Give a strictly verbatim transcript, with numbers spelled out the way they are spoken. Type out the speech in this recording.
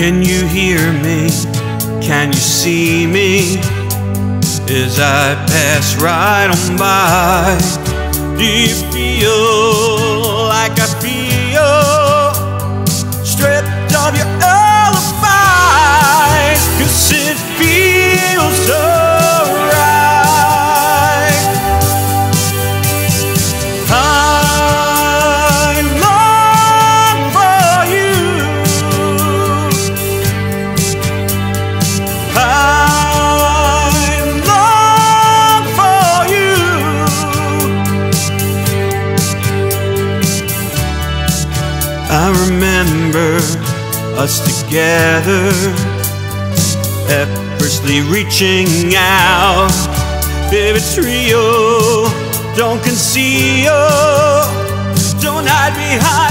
Can you hear me? Can you see me as I pass right on by? Do you feel like I feel, stripped of your alibi? 'Cause it feels so right. I long for you. I I remember us together, effortlessly reaching out. Baby, it's real, don't conceal, don't hide behind